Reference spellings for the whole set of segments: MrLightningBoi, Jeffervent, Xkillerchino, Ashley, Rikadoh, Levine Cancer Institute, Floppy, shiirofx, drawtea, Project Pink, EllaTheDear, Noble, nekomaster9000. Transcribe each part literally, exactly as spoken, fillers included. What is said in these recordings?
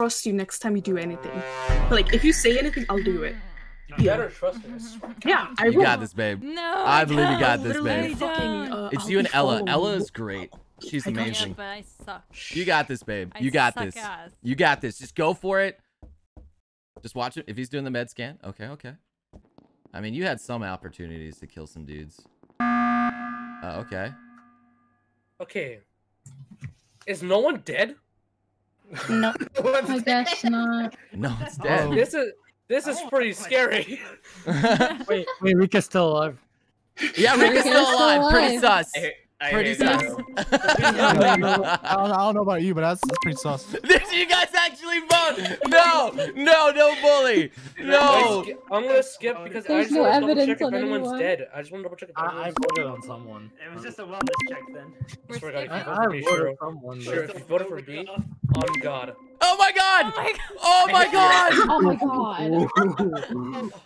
trust you next time you do anything. Like, if you say anything, I'll do it. You better trust us. Yeah, I will. You got this, babe. No, I, I believe you got this, babe. Fucking, uh, it's I'll you and Ella. Ella is great. She's amazing. Yeah, but I suck. You got this, babe. You I got this. Ass. You got this. Just go for it. Just watch it. If he's doing the med scan, okay, okay. I mean, you had some opportunities to kill some dudes. Uh, okay. Okay. Is no one dead? No, I guess not. No, it's dead. Oh. This is. This is pretty scary. Wait, wait, Rika's still alive. Yeah, Rika's still alive. alive. Pretty sus. I, I pretty sus. I, don't I don't know about you, but that's, that's pretty sus. Did you guys actually vote? No, no, no bully. No. I'm gonna skip because There's I just no want to double check if anyone's anyone. dead. I just want to double check if anyone's I, I voted on someone. It was just a wellness check then. I swear to God, if you voted for me, sure. Someone, sure, if you voted for me, on God. Oh my God! Oh my God! Oh my God! Oh my God!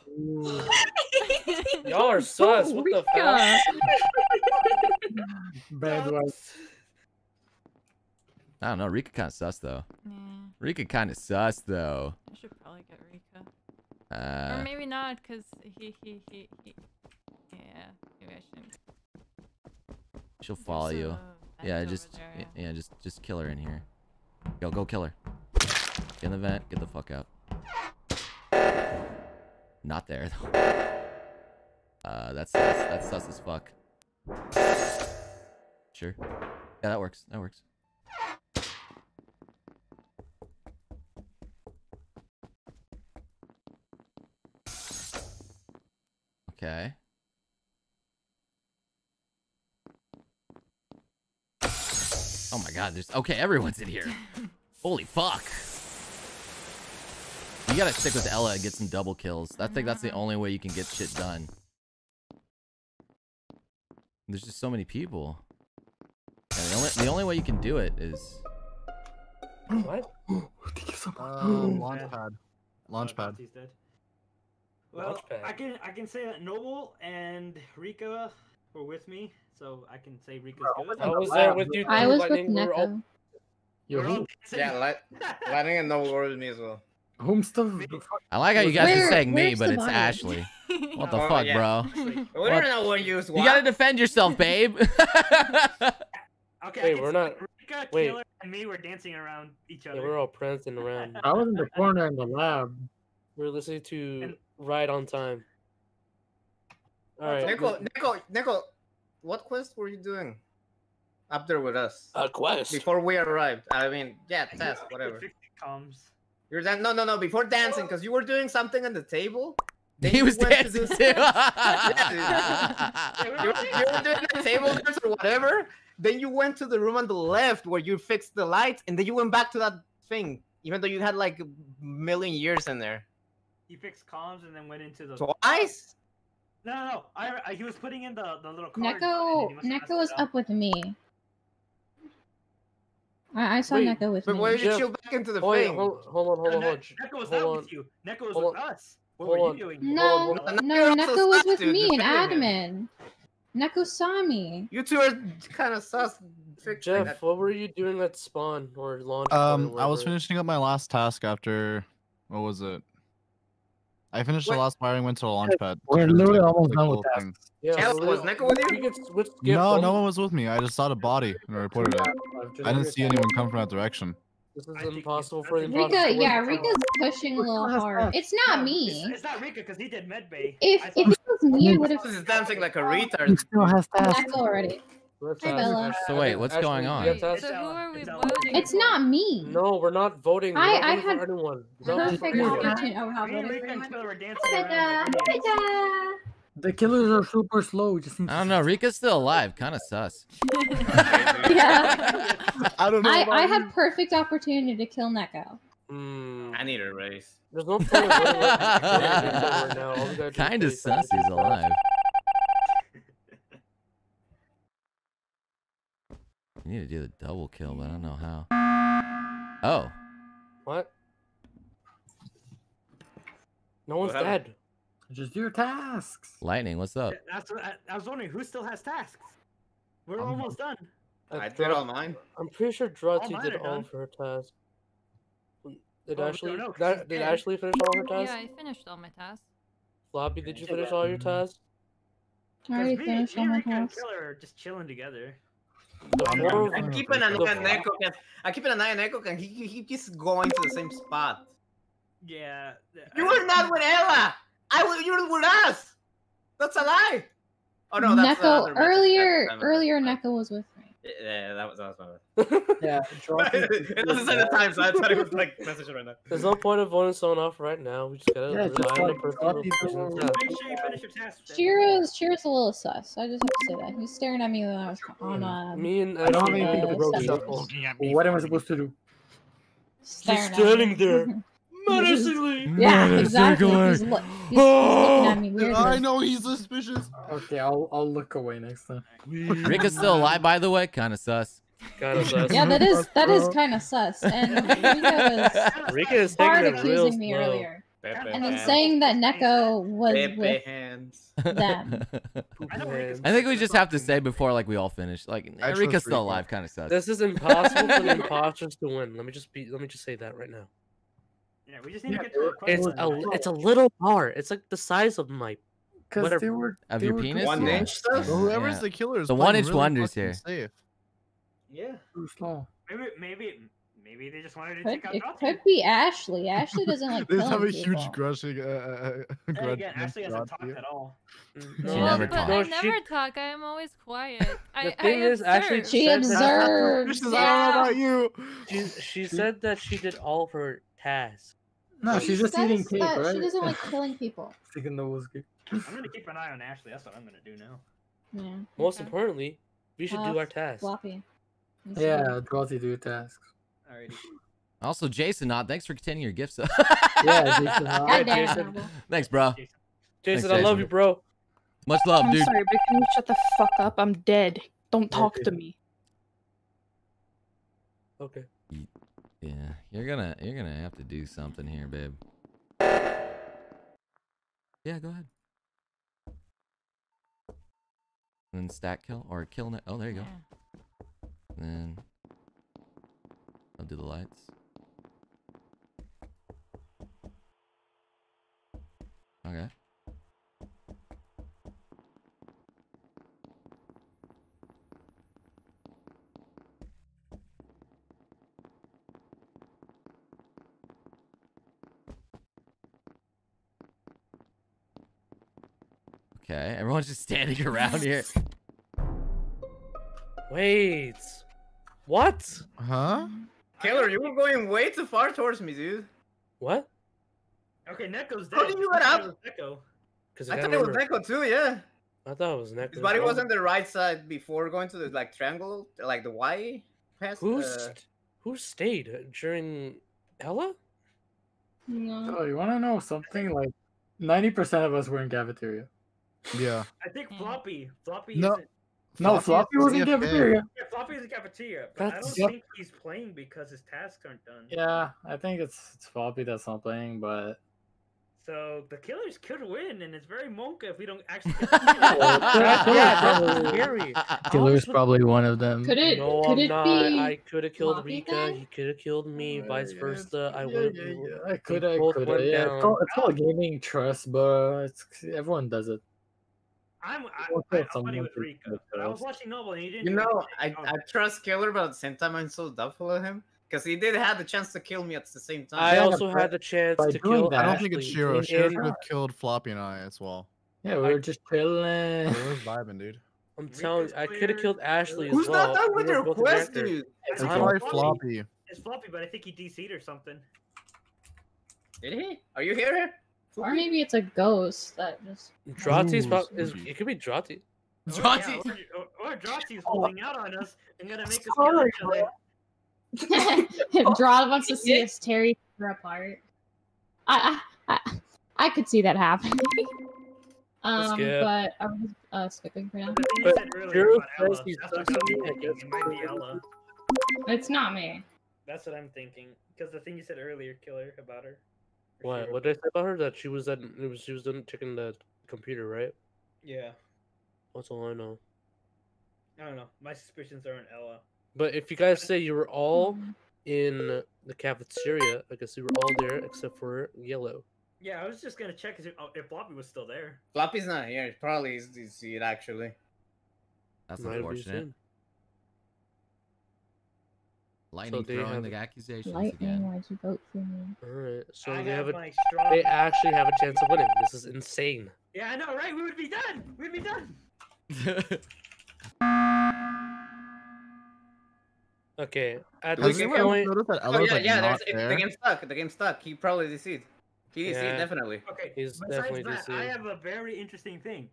Y'all are sus. What the fuck? Bad one. I don't know. Rika kind of sus though. Yeah. Rika kind of sus though. I should probably get Rika. Uh, or maybe not, cause he he he he. Yeah, maybe I shouldn't. She'll follow There's you. Yeah, just there, yeah. yeah, just just kill her in here. Yo, go kill her. Get in the vent. Get the fuck out. Not there, though. Uh, that's sus. That's sus as fuck. Sure. Yeah, that works. That works. Okay. Oh my God, there's... Okay, everyone's in here. Holy fuck. You gotta stick with Ella and get some double kills. I think that's the only way you can get shit done. There's just so many people. Yeah, the, only, the only way you can do it is... What? uh, launch pad. Launch pad. Well, I can, I can say that Noble and Rika were with me. So I can say Rika's good. I was there with you. I was with Neko. All... Yeah, light, Lightning and Noble were with me as well. Whom's the? I like how you guys where, are saying me, but it's body? Ashley. What the oh, fuck, yeah. bro? We don't know what you was. You gotta defend yourself, babe. Okay. Wait, we're not. Rika, Wait. Taylor, and me were dancing around each other. Yeah, we're all prancing around. I was in the corner in the lab. We're listening to and... Ride on Time. All right. Neko, Neko, Neko. What quest were you doing up there with us? A quest? Before we arrived. I mean, yeah, test, whatever. You're dan no, no, no, before dancing, because you were doing something on the table. Then he was dancing to do too. yeah, dude. you, were, you were doing the table dance or whatever. Then you went to the room on the left where you fixed the lights, and then you went back to that thing, even though you had like a million years in there. He fixed comms and then went into the... Twice? No, no, no. I, I, he was putting in the, the little card. Neko, Neko was up. up with me. I, I saw Wait, Neko with but me. But why did you chill back into the oh, thing? Yeah, hold, hold on, hold on, no, hold on. Neko was hold not on. with you. Neko was hold with on. us. What hold were you doing? No, no, no Neko was with dude, me and admin. Neko saw me. You two are kind of sus. Jeff, that. what were you doing at spawn or launch? Um, or I was finishing up my last task after... What was it? I finished what? the last wiring, went to a launch pad. We're literally almost done with that. Yeah, was Neko with you? No, no one was with me. I just saw the body and I reported it. I didn't see anyone come from that direction. This is impossible for the Rika, yeah, Rika's pushing a little hard. It's not me. It's, it's not Rika because he did medbay. If, if it was me, I would have. This is dancing like a retard. He still has to ask. That's already. Hi, Bella. So wait, what's Ashley, going on? So who are we voting? It's not me. No, we're not voting. I, I had anyone. Perfect no, opportunity. Oh, how many? The killers are super slow. Just I don't know. Rika's still alive. Kind of sus. yeah. I don't know. I, I had perfect opportunity to kill Neko. Mm. I need a race. There's no point. Kind of sus. He's alive. I need to do the double kill, but I don't know how. Oh. What? No one's what dead. Just do your tasks. Lightning, what's up? That's what I, I was wondering who still has tasks. We're um, almost done. I, I did all mine. I'm pretty sure drawtea did all for her tasks. Did oh, Ashley? No, no. That, did Ashley finish all her tasks? Yeah, I finished all my tasks. Floppy, did you finish all your tasks? I already finished all my tasks. We're just chilling together. The I'm keeping an eye on Neko. I'm keeping an eye on Neko, and he he keeps going to the same spot. Yeah. You were not with Ella. I was. You were with us. That's a lie. Oh no, that's Neko. Earlier, earlier, Neko was with me. Yeah, that was that was my bad. Yeah. It doesn't say the time, so I thought it was like messaging right now. There's no point of voting someone off right now. We just gotta yeah, remind the person. Make sure you finish your task. Shira's Shira's a little sus. I just have to say that. He's staring at me when I was on uh. Me and I don't even know what am I supposed to do? Staring She's standing there. Menacingly. Yeah, exactly. He's, look, he's looking at me weirdly. I know he's suspicious. Okay, I'll I'll look away next time. Rika's still alive, by the way. Kind of sus. Kind of sus. Yeah, that is that is kind of sus. And Rika was Rika is hard accusing me slow. earlier, Pepe and then hands. saying that Neko was Pepe with hands. them. I think we just have to say before like we all finish, like Actually, Rika's still alive. Kind of sus. This is impossible for the imposters to win. Let me just be. Let me just say that right now. Yeah, we just need yeah, to get to it's a, it's a little bar. It's like the size of my... Because they were... Of your penis? One inch stuff? Yeah. Whoever's yeah. the killer is... The one inch really wonders here. Safe. Yeah. Maybe, maybe, maybe they just wanted to could, take out... It could here. be Ashley. Ashley doesn't like killing people. They have a huge people. grudge. Uh, grudge and again, Ashley doesn't talk at all. She well, never talks. I never she... talk. I am always quiet. The I, thing I is, Ashley... She observes. I don't know about you. She said that she did all of her tasks. No, she she's just eating cake, right? She doesn't like killing people. Sticking the whiskey. I'm gonna keep an eye on Ashley. That's what I'm gonna do now. Yeah. Most okay. importantly, we should uh, do our tasks. Floppy. Yeah, Floppy do tasks. Alrighty. Also, Jason, not thanks for continuing your gifts. yeah, Jason. Right, Jason. Thanks, bro. Jason, thanks, Jason, I love you, bro. Much love, I'm dude. Sorry, but can you shut the fuck up? I'm dead. Don't talk okay. to me. Okay. Yeah, you're gonna you're gonna have to do something here, babe. Yeah, go ahead. And then stack kill or kill net. Oh, there you go. Yeah. And then I'll do the lights. Okay. Okay, everyone's just standing around here. Wait. What? Huh? Taylor, you were going way too far towards me, dude. What? Okay, Neko's dead. How did you let up? Neko. I, I thought remember. it was Neko too, yeah. I thought it was Neko. His body was on the right side before going to the like triangle, like the Y. Past, who, uh... who stayed during Ella? No. Oh, you want to know something? Like, ninety percent of us were in cafeteria. Yeah. I think Floppy. Floppy no. isn't. No, Floppy, Floppy was in cafeteria. Yeah, Floppy is in cafeteria, but that's... I don't think he's playing because his tasks aren't done. Yeah, I think it's, it's Floppy that's not playing, but... So, the killers could win, and it's very Monka if we don't actually... yeah, scary. Killer's probably one of them. Could it, no, could I'm it not. Be I could have killed Rika, then? He could have killed me, right, vice versa. Yeah, I would have... Yeah, yeah. I could have, could have, yeah. It's called, it's called gaming trust, but it's, everyone does it. I'm, I, I, I thought he was Rika, but I was watching Noble and he didn't... You know, I, I trust Killer, but at the same time I'm so doubtful of him. Because he did have the chance to kill me at the same time. I yeah, also had the chance by to kill that. I don't think it's Shiro. Shiro could have killed Floppy and I as well. Yeah, we were I, just chilling. We were vibing, dude. I'm telling you, I could have killed Ashley Who's as well. Who's not done with we your quest, dude? It's probably Floppy. It's Floppy, but I think he D C'd or something. Did he? Are you here? Or maybe it's a ghost that just... Drawtea's probably... Is, it could be Drawtea. Drawtea? Oh, yeah, or or, or Drawtea's holding out on us and gonna make us kill each other. If Draw wants to see us tear each other apart. I, I, I, I could see that happening. um, skip. But I'm uh, skipping for now. But Shiro says he's it might be Ella. It's not me. That's what I'm thinking. Because the thing you said earlier, Killer, about her. What? Sure. What did I say about her? That she was at it was she was done checking the computer, right? Yeah. That's all I know. I don't know. My suspicions are on Ella. But if you guys say you were all in the cafeteria. I guess we were all there except for Yellow. Yeah, I was just gonna check if, if Floppy was still there. Floppy's not here. Probably is to see it actually. That's might unfortunate. Lightning so throwing the accusations Lightning, again. Why'd you vote for me? All right, so I they have a, they actually have a chance of winning. This is insane. Yeah, I know, right? We would be done. We'd be done. Okay. At this point, oh, yeah, yeah. There's, there. The game's stuck. The game's stuck. He probably deceived. He yeah. deceived definitely. Okay. He's besides definitely that, deceived. I have a very interesting thing.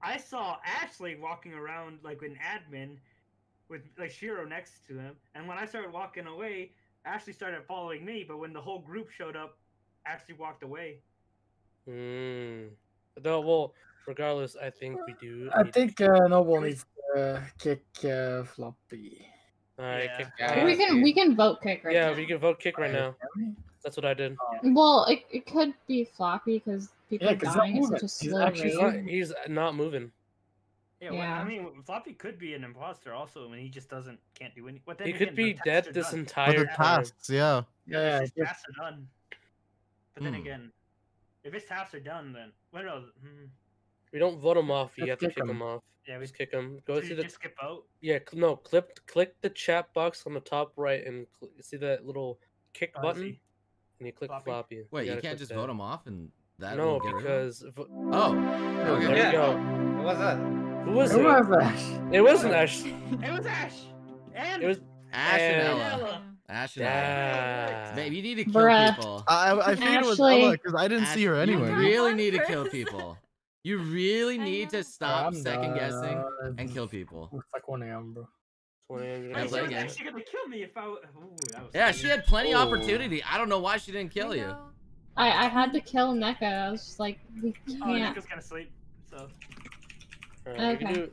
I saw Ashley walking around like an admin. With like Shiro next to him, and when I started walking away, Ashley started following me. But when the whole group showed up, Ashley walked away. Hmm. No, well, regardless, I think we do. I think uh, Noble needs to uh, kick uh, Floppy. All right, yeah. kick Floppy. We can we can vote kick right yeah, now. Yeah, we can vote kick right now. That's what I did. Well, it it could be Floppy because people yeah, are dying at such a slow rate. He's not, he's not moving. Yeah, well, yeah, I mean, Floppy could be an imposter also, when I mean, he just doesn't, can't do anything. He could be dead this entire time. Yeah. Yeah, yeah. If his tasks are done. But then mm. again, if his tasks are done, then what else? Mm. We don't vote him off. You Let's have to kick him. him off. Yeah, we just kick him. Go to the. Just skip out. Yeah, no. Clip, click the chat box on the top right and see that little kick oh, button, and you click Floppy. floppy. Wait, you, you can't just that. vote him off and that. No, because. If... Oh. Okay. There yeah. we go. What was that? Who was it? It was Ash. It wasn't Ash. It was Ash. And it was Ash and Ella. Ella. Ash and Ella. Ella. Babe, you need to kill Bruh. people. I, I figured it was Ella because I didn't Ashley, see her anyway. You really need to kill people. You really need to stop second guessing and kill people. It's like one A M, bro. one A M, you're gonna play again. She was actually gonna kill me if I. Ooh, that was yeah, funny. She had plenty of oh. opportunity. I don't know why she didn't kill you. I I had to kill Neko. I was just like, we can't. Oh, Neko's gonna sleep. So. Right, okay. We can do